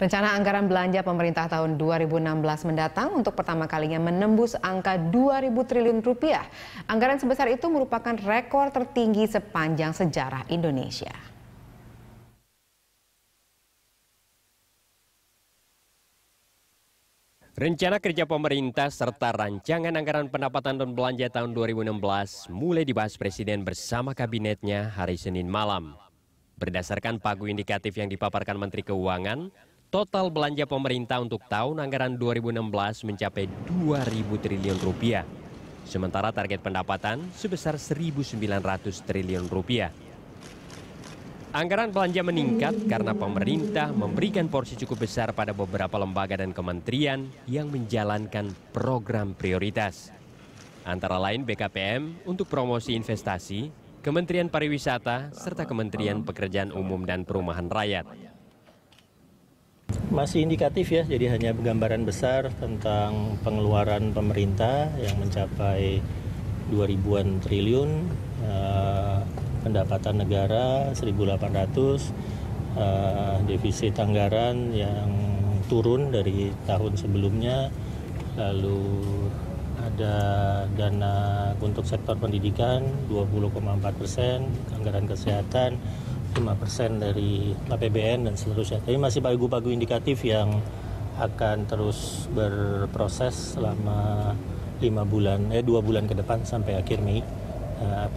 Rencana anggaran belanja pemerintah tahun 2016 mendatang untuk pertama kalinya menembus angka 2.000 triliun rupiah. Anggaran sebesar itu merupakan rekor tertinggi sepanjang sejarah Indonesia. Rencana kerja pemerintah serta rancangan anggaran pendapatan dan belanja tahun 2016 mulai dibahas Presiden bersama kabinetnya hari Senin malam. Berdasarkan pagu indikatif yang dipaparkan Menteri Keuangan, total belanja pemerintah untuk tahun anggaran 2016 mencapai 2.000 triliun rupiah. Sementara target pendapatan sebesar 1.900 triliun rupiah. Anggaran belanja meningkat karena pemerintah memberikan porsi cukup besar pada beberapa lembaga dan kementerian yang menjalankan program prioritas. Antara lain BKPM untuk promosi investasi, Kementerian Pariwisata, serta Kementerian Pekerjaan Umum dan Perumahan Rakyat. Masih indikatif ya, jadi hanya gambaran besar tentang pengeluaran pemerintah yang mencapai 2.000-an triliun. Pendapatan negara 1.800, defisit anggaran yang turun dari tahun sebelumnya, lalu ada dana untuk sektor pendidikan 20,4%, anggaran kesehatan 5% dari APBN dan seterusnya. Jadi masih pagu-pagu indikatif yang akan terus berproses selama 2 bulan ke depan sampai akhir Mei.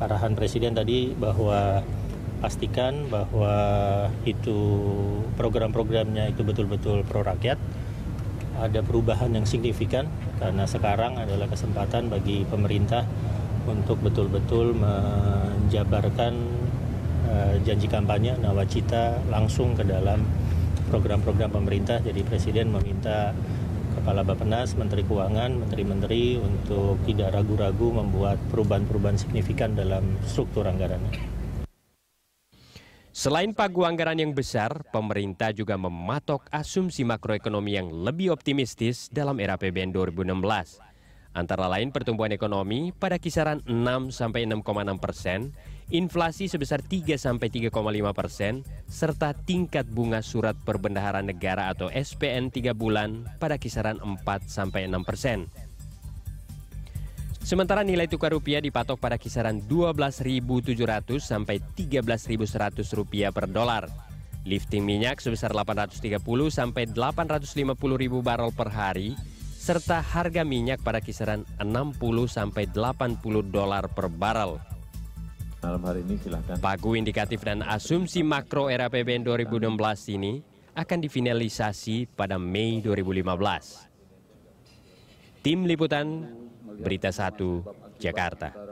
Arahan Presiden tadi bahwa pastikan bahwa itu program-programnya itu betul-betul pro rakyat. Ada perubahan yang signifikan karena sekarang adalah kesempatan bagi pemerintah untuk betul-betul menjabarkan janji kampanye Nawacita langsung ke dalam program-program pemerintah. Jadi Presiden meminta Kepala Bappenas, Menteri Keuangan, Menteri-Menteri untuk tidak ragu-ragu membuat perubahan-perubahan signifikan dalam struktur anggarannya. Selain pagu anggaran yang besar, pemerintah juga mematok asumsi makroekonomi yang lebih optimistis dalam RAPBN 2016. Antara lain pertumbuhan ekonomi pada kisaran 6–6,6%, inflasi sebesar 3–3,5%, serta tingkat bunga surat perbendaharaan negara atau SPN 3 bulan pada kisaran 4–6%. Sementara nilai tukar rupiah dipatok pada kisaran 12.700 sampai 13.100 rupiah per dolar. Lifting minyak sebesar 830 sampai 850 ribu barel per hari, serta harga minyak pada kisaran 60 sampai 80 dolar per barel. Malam hari ini silakan. Pagu indikatif dan asumsi makro RAPBN 2016 ini akan difinalisasi pada Mei 2015. Tim Liputan Berita 1 Jakarta.